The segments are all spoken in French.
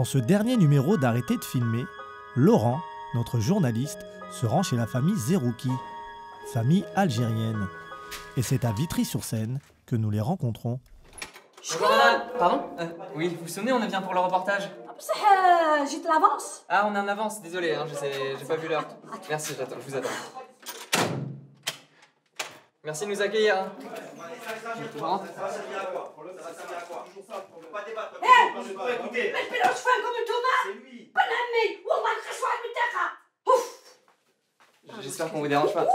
Dans ce dernier numéro d'Arrêter de filmer, Laurent, notre journaliste, se rend chez la famille Zerouki, famille algérienne. Et c'est à Vitry-sur-Seine que nous les rencontrons. Journal. Pardon? Oui, vous sonnez, on est bien pour le reportage. J'ai de l'avance. Ah, on est en avance, désolé, hein, j'ai pas vu l'heure. Merci, je vous attends. Merci de nous accueillir. Hein. J'espère qu'on vous dérange pas.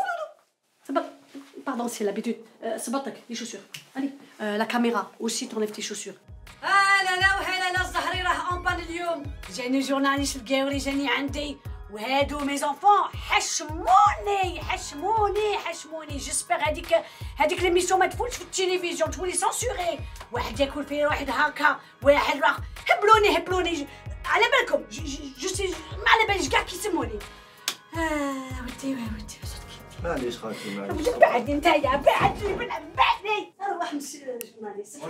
Pardon, c'est l'habitude. C'est bon, les chaussures. Allez, la caméra aussi, t'enlèves tes chaussures. Ah là là, là là, Zahri rah en panne aujourd'hui. J'ai une journaliste gaouri, j'ai ni عندي. وهادو mes enfants حشموني حشموني حشموني. J'espère هذيك l'émission ما تفوتش في التلفزيون تولي سانسوري. واحد ياكل فيه واحد هكا واحد راح هبلوني هبلوني. على بالكم جو ما على باليش كاع كيسموني. ودي ودي صدقتي معليش خالتي معليش بعدني نتايا بعدني بعدني نروح للجورناليست.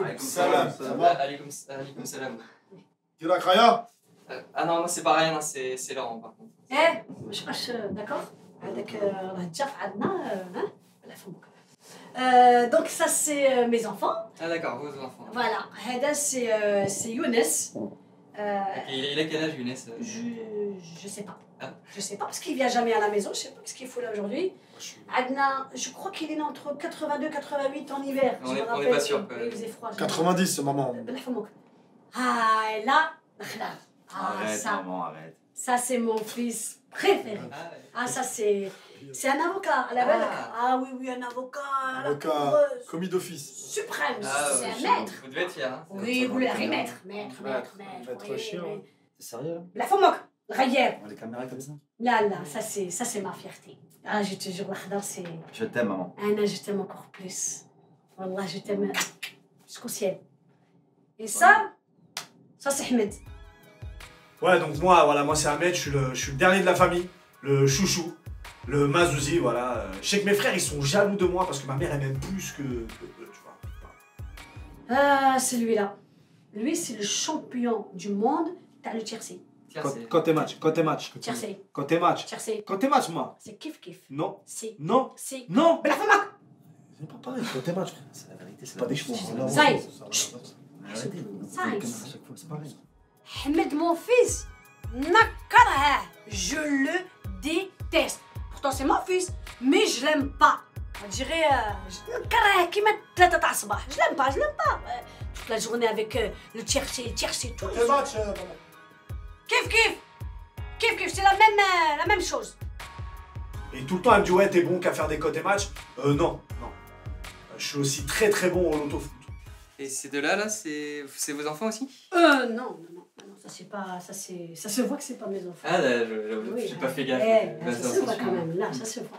عليكم السلام. عليكم السلام. كي راك خايا؟ Ah non, moi c'est pas rien, c'est Laurent par contre. D'accord. Donc ça c'est mes enfants. Ah d'accord, vos enfants. Voilà, Hedek c'est Younes. Il a quel âge Younes? Je sais pas. Ah. Je sais pas parce qu'il vient jamais à la maison, je sais pas ce qu'il faut là aujourd'hui. Adna, je crois qu'il est né entre 82 et 88 en hiver. On n'est pas sûr. Il faisait froid. 90 ce moment. Ah et là, Lakhdar. Ah, arrête, ça, maman, arrête. Ça c'est mon fils préféré. Ah, ça c'est. C'est un avocat, à la belle. Ah oui, oui, un avocat. Avocat, commis d'office. Suprême, c'est un maître. Vous devez être fier. Hein. Oui, vous l'avez maître. Oui, chiant. Mais... C'est sérieux hein. La FOMOC, Rayer. Les caméras comme ça. Là, là, ça c'est ma fierté. Ah, je te jure, Lakhdar, c'est. Je t'aime, maman. Ah non, je t'aime encore plus. Wallah, je t'aime jusqu'au ciel. Et ça, ça c'est Ahmed. Ouais, donc moi, voilà, moi c'est Ahmed, je suis le dernier de la famille, le chouchou, le mazouzi, voilà. Je sais que mes frères, ils sont jaloux de moi parce que ma mère, elle m'aime plus que eux, tu vois. Ah, celui-là. Lui, c'est le champion du monde, t'as le tiercé. Côté match, moi. C'est kiff-kiff. Non. Si. Non. Si. Non. Mais la femme, c'est pas pareil, côté match. C'est la vérité, c'est pas des chevaux. Zaï. Zaï. C'est pareil. Ahmed, mon fils, je le déteste. Pourtant, c'est mon fils, mais je l'aime pas. On dirait, je l'aime pas. Toute la journée avec le tiercé, tout le match. Kiff, c'est la même chose. Et tout le temps, elle me dit, ouais, t'es bon qu'à faire des cotes et matchs. Non. Je suis aussi très très bon au loto-foot. Et ces deux-là, là, c'est vos enfants aussi? Non. Ça se voit que c'est pas mes enfants. Ah, là, j'ai pas fait gaffe. Ça se voit quand même, là, ça se voit.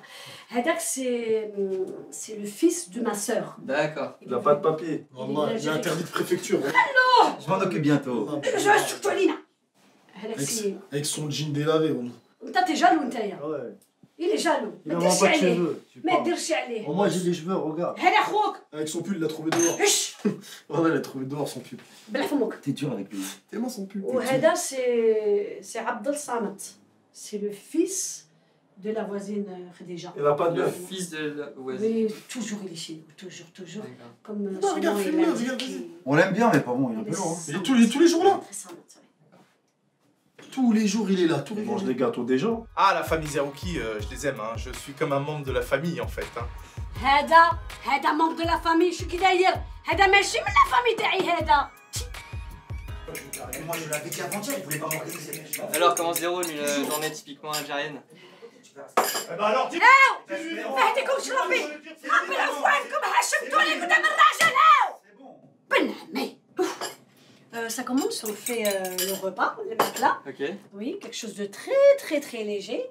Hedek, c'est le fils de ma sœur. D'accord. Il n'a pas de papier. Il est interdit de préfecture. Allô. Je m'en occupe bientôt. Je reste sur toi, Lina. Avec son jean délavé. T'es jaloux, Tahia. Ouais. Il est jaloux. Il n'a pas de cheveux. Mais dirchale. Moi, j'ai les cheveux, regarde. Avec son pull, il l'a trouvé dehors. Voilà, il a trouvé dehors son pull. T'es dur avec lui. Tellement son pull. Hedek, c'est Abdel samad. C'est le fils de la voisine Hedek. Il n'a pas de fils de la voisine. Mais toujours, il est chez nous. Toujours. Comme non, regarde, filme-le. On l'aime bien, mais pas bon, il est un peu long. Il est tous les jours là. Tous les jours, il est là. Il mange des gâteaux des gens. Ah, la famille Zerouki, je les aime. Hein. Je suis comme un membre de la famille, en fait. Hein. Hedek, membre de la famille. Je suis qui d'ailleurs? Hedek, mais je suis de la famille d'ailleurs, Hedek. Moi, je l'avais dit avant-hier, il voulait pas m'organiser ses mèches. Alors, comment se déroule une journée typiquement algérienne? Eh ben alors, dis-moi. Fais-tu comme je l'en fais. Appelle la voix comme Hachem, toi, l'écoute à ma rage, là. C'est bon. Ben, ça commence, on fait le repas, le matelas. Ok. Oui, quelque chose de très léger.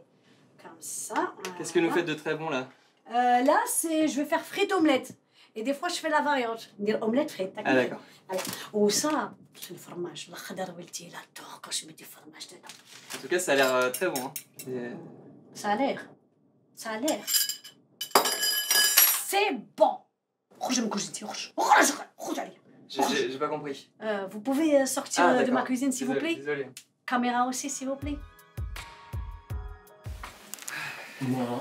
Comme ça. Qu'est-ce que nous faites de très bon là? Là, je vais faire frites omelette. Et des fois, je fais la variante. Dire omelette frites. Ah d'accord. Ou ça, c'est le fromage. Quand je mets du fromage dedans. En tout cas, ça a l'air très bon. Hein. Ça a l'air. C'est bon. Je me couche, je dis, J'ai pas compris. Vous pouvez sortir de ma cuisine, s'il vous plaît? Désolé. Caméra aussi, s'il vous plaît. Voilà.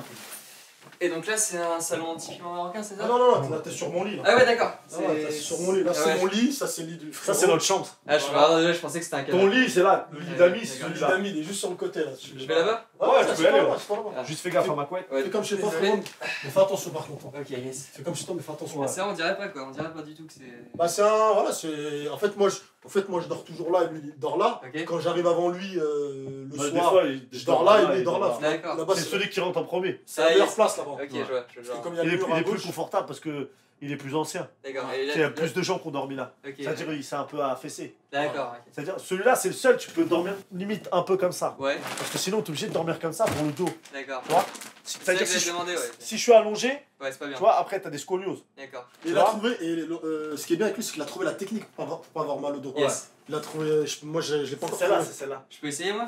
Et donc là, c'est un salon typiquement marocain, c'est ça? Ah non, non, là, t'es sur mon lit. Là. Ah ouais, d'accord. Ah ouais, sur mon lit. Là, c'est mon lit, ça, c'est le lit du frère. Ça, c'est notre chambre. Ah, je pensais que c'était un cadre. Ton lit, c'est là. Le lit d'ami, c'est le lit d'ami, il est juste sur le côté. Là. Je vais là-bas? Ouais, tu peux aller. Juste fais gaffe à ma couette. Fais comme chez toi, mais fais attention par contre. Ok, yes. Fais comme chez toi, mais fais attention. C'est vrai, on dirait pas quoi, on dirait pas du tout que c'est. Bah, c'est un. Voilà, c'est. En fait, moi, je dors toujours là et lui, il dort là. Quand j'arrive avant lui le soir, je dors là et lui, il dort là. D'accord. C'est celui qui rentre en premier. C'est leur place là-bas. Ok, je vois. Il est plus confortable parce que. Il est plus ancien. D'accord. Il y a plus de gens qui ont dormi là. Okay, c'est-à-dire il s'est un peu affaissé. D'accord. Okay. C'est-à-dire celui-là c'est le seul tu peux dormir limite un peu comme ça. Ouais. Parce que sinon t'es obligé de dormir comme ça pour le dos. D'accord. C'est-à-dire si, ouais, si je suis allongé, ouais, c'est pas bien. Tu vois après t'as des scolioses. D'accord. Il a trouvé et ce qui est bien avec lui c'est qu'il a trouvé la technique pour pas avoir mal au dos. Yes. Il a trouvé. Moi je l'ai pas encore. C'est celle-là. Je peux essayer moi.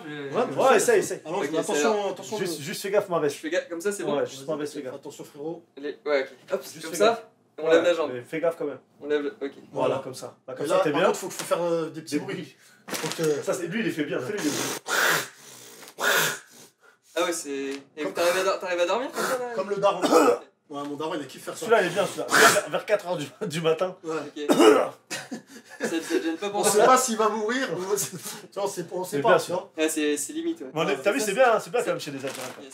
Ouais essaye essaye. Attention. Juste fais gaffe ma veste. Comme ça c'est bon. Ouais juste ma veste fais gaffe. Attention frérot. Ouais. Hop comme ça. On lève la jambe. Fais gaffe quand même. On lève le... Ok. Voilà, comme ça. Là, comme ça, t'es bien. Par contre, faut faire des petits bruits. Ça, c'est lui, il les fait bien. Fais-lui des bruits. Ah ouais, c'est... T'arrives à dormir comme ça là? Comme le daron. Ouais, mon daron, il a kiffé faire ça. Celui-là, il est bien, celui-là. Vers 4h du matin. Ouais, ok. Ça te gêne pas pour toi? On sait pas s'il va mourir. On sait pas, tu vois. C'est limite, ouais. T'as vu, c'est bien, quand même chez les Algériens.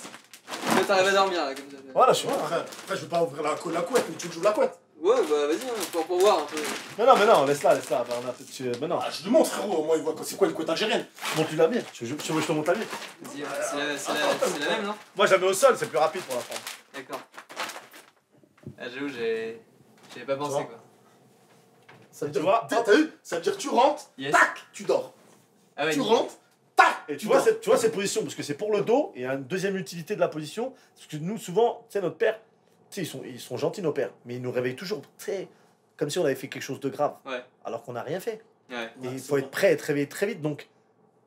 T'arrives à dormir là comme ça. Voilà, je suis après. Après, je vais pas ouvrir la couette, mais tu veux que j'ouvre la couette? Ouais, bah vas-y, pour voir un peu. Mais non, laisse-la, laisse-la. Mais non. Ah, je lui montre, frérot, au moins il voit c'est quoi une couette algérienne. Montre-lui la mienne, tu veux que je te montre la mienne? Vas-y, c'est la même, non? Moi, je la mets au sol, c'est plus rapide pour la femme. D'accord. Ah, j'avoue, j'avais pas pensé quoi. Ça veut dire, t'as vu? Ça veut dire, tu rentres, tac, tu dors. Tu rentres. Et tu vois cette position, parce que c'est pour le dos, et il y a une deuxième utilité de la position, parce que nous, souvent, tu sais, notre père, tu sais, ils sont gentils, nos pères, mais ils nous réveillent toujours, tu sais, comme si on avait fait quelque chose de grave, ouais. Alors qu'on n'a rien fait. Ouais. Et il faut être prêt à être réveillé très vite, donc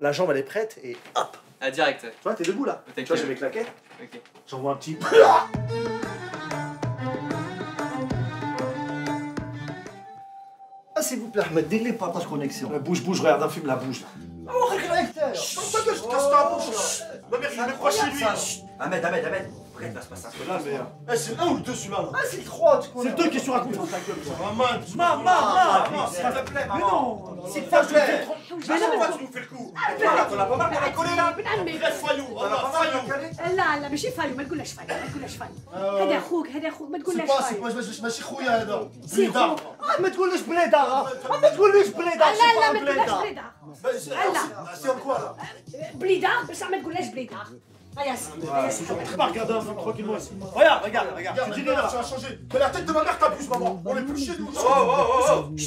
la jambe, elle est prête, et hop. Ah, direct. Tu vois, t'es debout, là. Tu vois, j'ai mes claquettes. Okay. J'envoie un petit... Ah, s'il vous plaît, Ahmed, dès les partages connexion. Bouge, regarde un film, la bouge, là. Oh, reconnecteur! Chut! Pas que je casse ta bouche là! Ma mère, je vais me croire chez lui! Ahmed! Regarde, laisse pas ça! C'est là, merde! Eh, c'est un ou le 2 celui-là? Ah, c'est le 3, tu connais! C'est le 2 qui est sur la couche! Maman! S'il te plaît, maman! Mais non! S'il te plaît! Mais non! Pourquoi tu nous fais le coup? T'en as pas mal de la coller là? Laisse Fayou! لا لا ماشي فايو ما تقولهاش فايو هذا اخوك ما تقولهاش فايو ماشي خويا هذا بليده ما تقولوش بليده ما تقولوش بليده لا ما تقولهاش بليده لا سي كوا لا بليده بصح ما تقولهاش بليده يا سيدي regarde tu as changé de la tête de ma mère t'abuses maman on est plus chez nous oh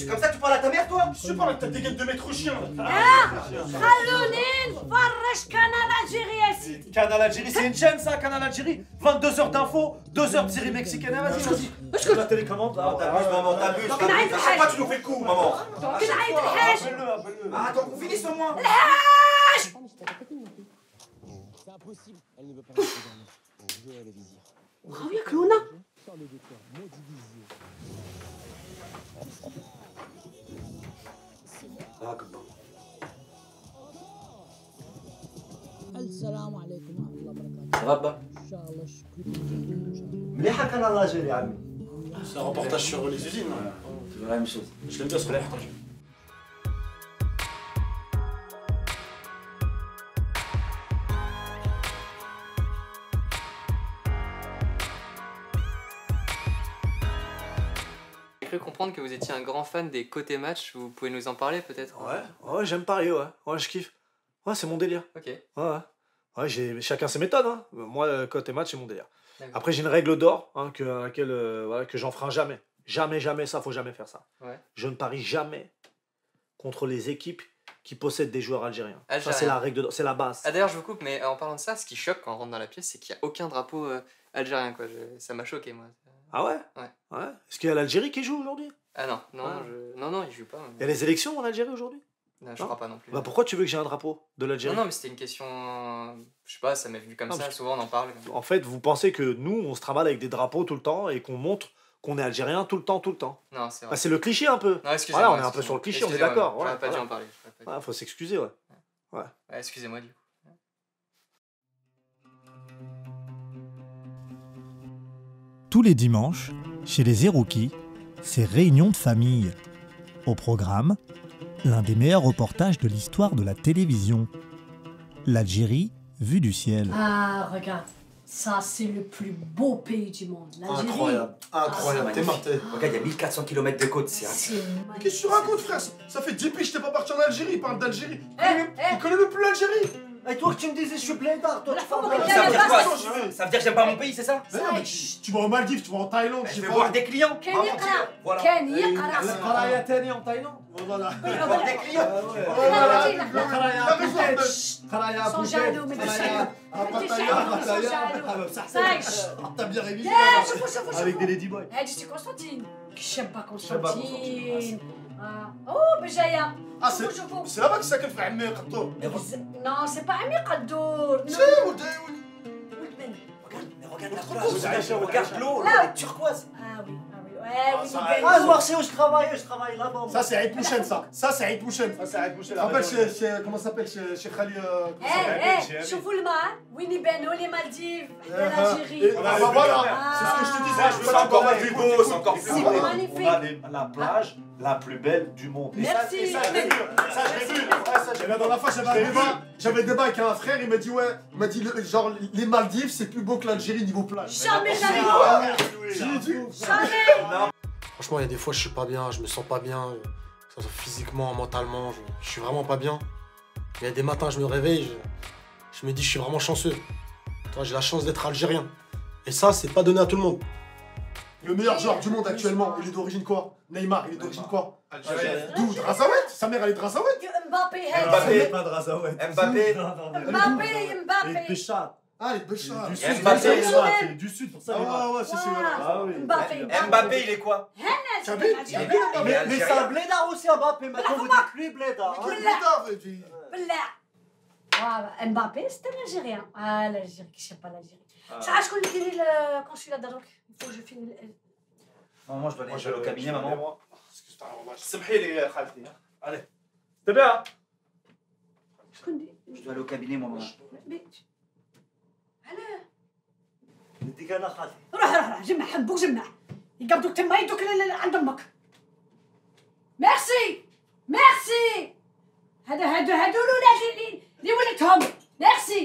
comme ça tu parles à ta mère toi je parle que t'as des gueules de maître chien خلوني نفرج قناه الجزائريه يا سيدي قناه الجزائريه c'est une chaîne ça قناه الجزائريه 22h d'infos 2h de série mexicaine vas-y la télécommande t'abuses maman t'abuses pourquoi tu nous fais le coup maman attends qu'on finisse au moins impossible. Elle ne veut pas rester dans le jeu à la visière. Ah oui, Clona. Ah, comme bon. السلام عليكم ورحمة الله وبركاته. مرحبا. إن شاء الله شكرا. مليحة قناة الجزائر يا عمي. C'est un reportage sur les usines. C'est la même chose. Je l'aime bien ce reportage. J'ai cru comprendre que vous étiez un grand fan des côtés match, vous pouvez nous en parler peut-être? Ouais, j'aime parler, ouais, je kiffe. Ouais, c'est mon délire. Ok. Ouais, chacun ses méthodes, hein. Moi, côté match, c'est mon délire. Après, j'ai une règle d'or, hein, que j'enfreins jamais. Jamais, ça, faut jamais faire ça. Ouais. Je ne parie jamais contre les équipes qui possèdent des joueurs algériens. Ça, c'est la règle d'or, c'est la base. Ah, d'ailleurs, je vous coupe, mais en parlant de ça, ce qui choque quand on rentre dans la pièce, c'est qu'il n'y a aucun drapeau algérien, quoi. Ça m'a choqué, moi. Ah ouais? Ouais. Est-ce qu'il y a l'Algérie qui joue aujourd'hui? Ah non, il joue pas. Il y a les élections en Algérie aujourd'hui? Non, je crois pas non plus. Bah pourquoi tu veux que j'ai un drapeau de l'Algérie? Non, mais c'était une question... Je sais pas, ça m'est venu comme ça, souvent on en parle. En fait, vous pensez que nous, on se travaille avec des drapeaux tout le temps et qu'on montre qu'on est algérien tout le temps, Non, c'est vrai. Bah, c'est le cliché un peu. Non, voilà, on est un peu sur le cliché, on est d'accord. Voilà, pas dû en parler. Il faut s'excuser, ouais. Ouais. Ouais, excusez-moi du coup. Tous les dimanches, chez les Cherokees, c'est réunion de famille. Au programme, l'un des meilleurs reportages de l'histoire de la télévision. L'Algérie vue du ciel. Ah, regarde, ça c'est le plus beau pays du monde. Incroyable, incroyable, t'es mortel. Regarde, il y a 1400 km de côte, c'est incroyable. Qu'est-ce que tu racontes, frère? Ça fait 10 piges que je n'étais pas parti en Algérie, il parle d'Algérie. Il connaît même plus l'Algérie. Et toi que tu me disais je suis blindard, toi tu fais un... Ça veut dire que j'aime pas mon pays, c'est ça? Mais non, mais tu vas aux Maldives, tu vas en Thaïlande, je vais voir des clients. Ken Yaqra, voilà. Qaraya Tani en Thaïlande. Voilà. Tu vas voir des clients. Qaraya Boujaïd, Qaraya Pattaya, t'as bien révisé avec des ladyboys. Eh, c'est Constantine. J'aime pas Constantine. Oh, Béjaïa! Ah, c'est là-bas que ça que fait Ammi Kaddour! Non, c'est pas Ammi Kaddour! C'est où? Regarde l'eau! Là, la turquoise! Ah oui, ah oui, ouais, oui! Ah, voir c'est où je travaille là-bas! Ça, c'est Aït Mouchen, ça! Ça, c'est Aït Mouchen! Ça, c'est Aït Mouchen! Comment ça s'appelle? Chez Khali. Eh, je vous le marre! Winnie Beno, les Maldives, l'Algérie! Voilà! C'est ce que je te disais! C'est encore plus beau, c'est encore plus beau! On a la plage la plus belle du monde. Merci. Et ça, je l'ai vu. Ça, je l'ai vu. Et là, dans la fois, j'avais débat avec un frère, il m'a dit, ouais, il m'a dit, genre, les Maldives, c'est plus beau que l'Algérie niveau plage. Jamais, jamais. Franchement, il y a des fois, je suis pas bien, je me sens pas bien, physiquement, mentalement, je suis vraiment pas bien. Il y a des matins, je me réveille, je me dis, je suis vraiment chanceux. J'ai la chance d'être algérien. Et ça, c'est pas donné à tout le monde. Le meilleur joueur du monde actuellement, il est d'origine quoi? Neymar, il est d'origine quoi? Algérie. D'où? Drazaouet? Sa mère, elle est Drazaouet? Mbappé, Mbappé, pas Drazaouet. Mbappé, Mbappé. Ah, il est Béchard. Mbappé, du sud, pour ça. Ah ouais, c'est sûr. Mbappé, il est quoi? Mais c'est un blédard aussi, Mbappé. Maintenant, vous dites lui, blédard. Mbappé, c'était l'Algérien. Ah, l'Algérie, qui ne pas l'Algérie. Ça je connais le consulat d'Algérie. Il faut que je finisse. Moi, je dois aller au cabinet, maman. Allez. T'es bien? Je dois aller au cabinet, maman. Mais. Allez. T'es gars, là, Khalid. Merci. Merci. Merci.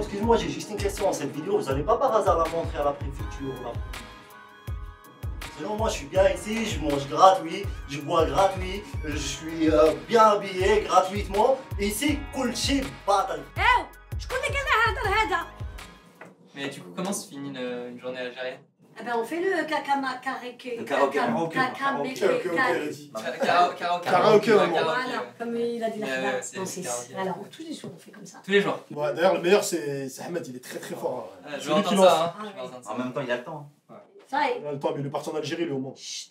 Excuse-moi, j'ai juste une question. Cette vidéo, vous n'allez pas par hasard la montrer à la préfecture là? Selon moi, je suis bien ici, je mange gratuit, je bois gratuit, je suis bien habillé gratuitement. Ici, Kulchi Battle. Eh, je connais quelqu'un là. Mais du coup, comment se finit une journée algérienne? Eh ben, on fait le karaoké. Le karaoké. Karaoké. Voilà, comme il a dit Lakhdar. Alors, tous les jours, on fait comme ça. Tous les jours. D'ailleurs, le meilleur, c'est Ahmed, il est très très fort. Je vais entendre ça. En même temps, il a le temps. Ça y est. Il a le temps, mais il est parti en Algérie, lui, au moins. Chut.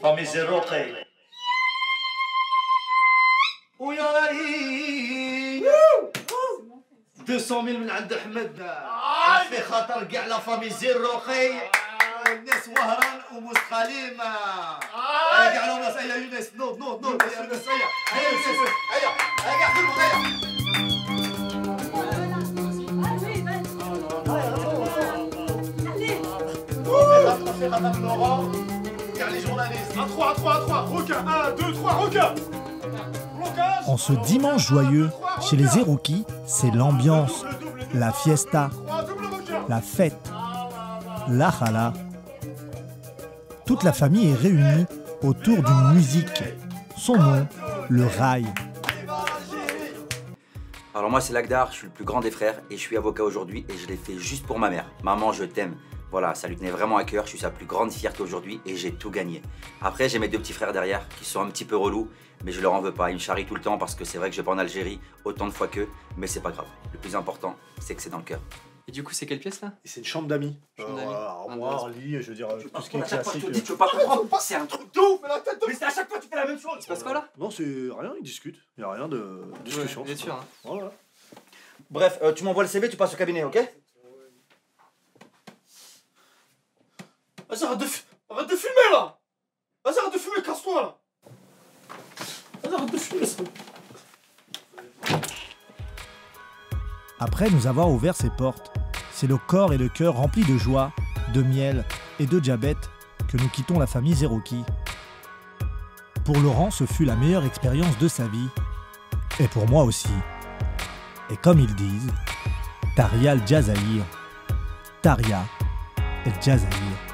Famille zéro, prêt. Où y'en a eu? 200 000 من عند احمد في خاطر كاع لا فامي زيروقي الناس وهران ومسخاليمه كاع لهم راس يا يونس نوض نوض نوض يا يونس هيا هيا هيا هيا حكي المغير في خاطر لوران كاع لي جورناليست 3 3 3 روكا 1 2 3 روكا. En ce dimanche joyeux, chez les Cherokees, c'est l'ambiance, la fiesta, la fête, la chala. Toute la famille est réunie autour d'une musique. Son nom, le rail. Alors moi c'est Lakhdar, je suis le plus grand des frères et je suis avocat aujourd'hui et je l'ai fait juste pour ma mère. Maman, je t'aime. Voilà, ça lui tenait vraiment à cœur, je suis sa plus grande fierté aujourd'hui et j'ai tout gagné. Après, j'ai mes deux petits frères derrière qui sont un petit peu relous, mais je leur en veux pas. Ils me charrient tout le temps parce que c'est vrai que je vais pas en Algérie autant de fois qu'eux, mais c'est pas grave. Le plus important, c'est que c'est dans le cœur. Et du coup, c'est quelle pièce là? C'est une chambre d'amis. Armoire, lit, je veux dire, tout ce qui est classique. Tu veux pas comprendre, c'est un truc de ouf, mais la tête de... Mais c'est à chaque fois que tu fais la même chose. Il se passe quoi là? Non, c'est rien, ils discutent. Il y a rien de discussion. Bien sûr. Voilà. Bref, tu m'envoies le CV, tu passes au cabinet, ok? Vas-y, arrête de fumer là! Vas-y, arrête de fumer, casse-toi là! Vas-y, arrête de fumer ça! Après nous avoir ouvert ses portes, c'est le corps et le cœur remplis de joie, de miel et de diabète que nous quittons la famille Zerouki. Pour Laurent, ce fut la meilleure expérience de sa vie. Et pour moi aussi. Et comme ils disent, Tahia El Djazair. Tahia El Djazair.